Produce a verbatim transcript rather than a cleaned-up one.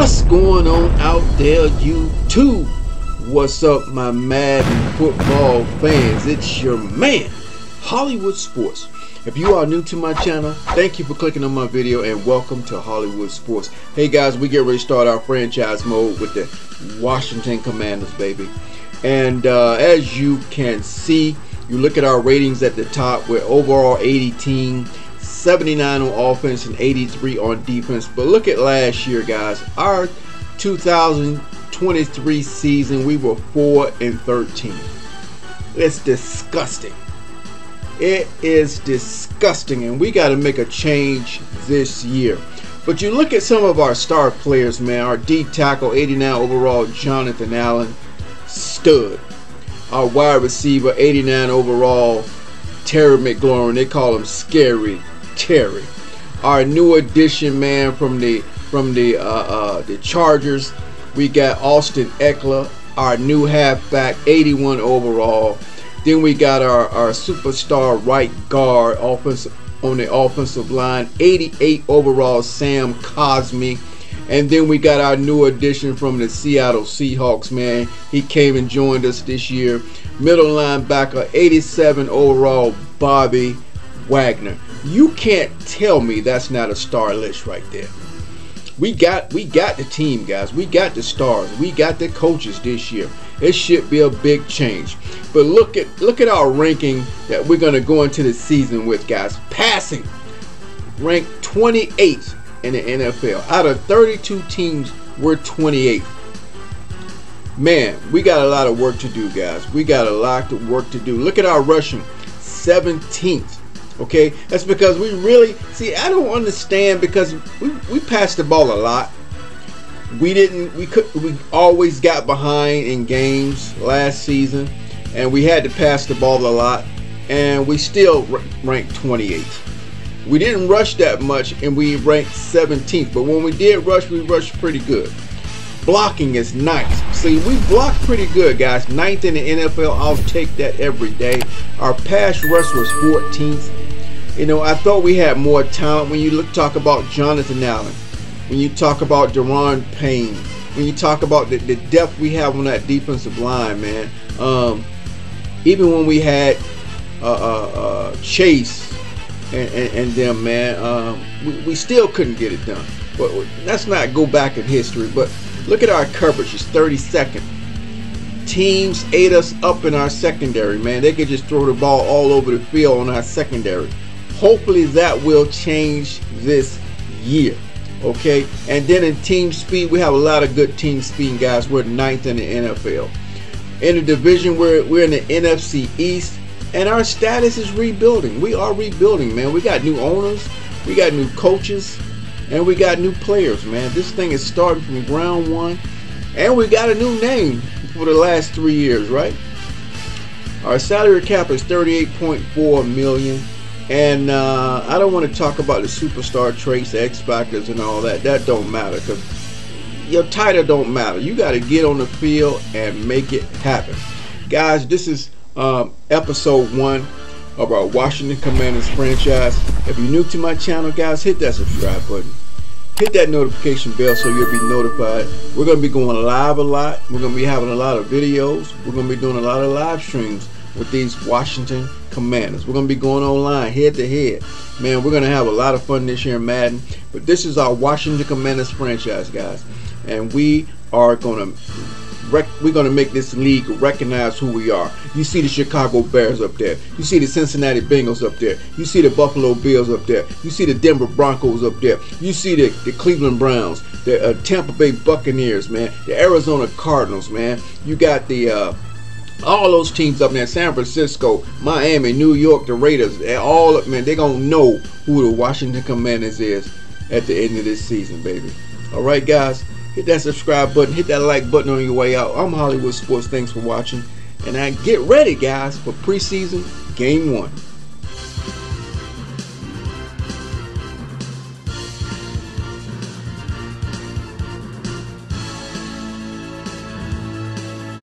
What's going on out there, YouTube? What's up, my Madden football fans? It's your man, Hollywood Sports. If you are new to my channel, thank you for clicking on my video and welcome to Hollywood Sports. Hey guys, we get ready to start our franchise mode with the Washington Commanders, baby. And uh, as you can see, you look at our ratings at the top. We're overall eighty team, seventy-nine on offense and eighty-three on defense. But look at last year, guys. Our two thousand twenty-three season, we were four and thirteen. It's disgusting. It is disgusting, and we got to make a change this year. But you look at some of our star players, man. Our D tackle, eighty-nine overall, Jonathan Allen, stud. Our wide receiver, eighty-nine overall, Terry McLaurin. They call him Scary Terry. Our new addition, man, from the from the uh, uh, the Chargers, we got Austin Eckler, our new halfback, eighty-one overall. Then we got our, our superstar right guard offensive, on the offensive line, eighty-eight overall, Sam Cosme. And then we got our new addition from the Seattle Seahawks, man. He came and joined us this year. Middle linebacker, eighty-seven overall, Bobby Wagner. You can't tell me that's not a star list right there. We got, we got the team, guys. We got the stars. We got the coaches this year. It should be a big change. But look at look at our ranking that we're going to go into the season with, guys. Passing, ranked twenty-eighth in the N F L. Out of thirty-two teams, we're twenty-eighth. Man, we got a lot of work to do, guys. We got a lot of work to do. Look at our rushing, seventeenth. Okay, that's because we really, see, I don't understand, because we, we passed the ball a lot. We didn't, we could, we always got behind in games last season, and we had to pass the ball a lot, and we still ranked twenty-eighth. We didn't rush that much, and we ranked seventeenth, but when we did rush, we rushed pretty good. Blocking is nice. See, we block pretty good, guys. ninth in the N F L. I'll take that every day. Our pass rush was fourteenth. You know, I thought we had more talent. When you look, talk about Jonathan Allen, when you talk about Daron Payne, when you talk about the, the depth we have on that defensive line, man. Um, even when we had uh, uh, uh, Chase and, and, and them, man, um, we, we still couldn't get it done. But let's not go back in history, but look at our coverage. It's thirty-second. Teams ate us up in our secondary, man. They could just throw the ball all over the field on our secondary. Hopefully that will change this year, okay? And then in team speed, we have a lot of good team speed, guys. We're ninth in the N F L. In the division, we're, we're in the N F C East, and our status is rebuilding. We are rebuilding, man. We got new owners. We got new coaches. And we got new players, man. This thing is starting from ground one. And we got a new name for the last three years, right? Our salary cap is thirty-eight point four million dollars. And uh, I don't want to talk about the superstar traits, the X-Factors and all that. That don't matter, because your title don't matter. You got to get on the field and make it happen. Guys, this is um, episode one of our Washington Commanders franchise. If you're new to my channel, guys, hit that subscribe button. Hit that notification bell so you'll be notified. We're going to be going live a lot. We're going to be having a lot of videos. We're going to be doing a lot of live streams with these Washington Commanders. We're going to be going online head to head. Man, we're going to have a lot of fun this year in Madden. But this is our Washington Commanders franchise, guys. And we are going to... We're going to make this league recognize who we are. You see the Chicago Bears up there. You see the Cincinnati Bengals up there. You see the Buffalo Bills up there. You see the Denver Broncos up there. You see the, the Cleveland Browns, the uh, Tampa Bay Buccaneers, man, the Arizona Cardinals, man. You got the uh, all those teams up there, San Francisco, Miami, New York, the Raiders. They're all up, man. They're going to know who the Washington Commanders is at the end of this season, baby. All right, guys. Hit that subscribe button. Hit that like button on your way out. I'm Hollywood Sports. Thanks for watching. And I get ready, guys, for preseason game one.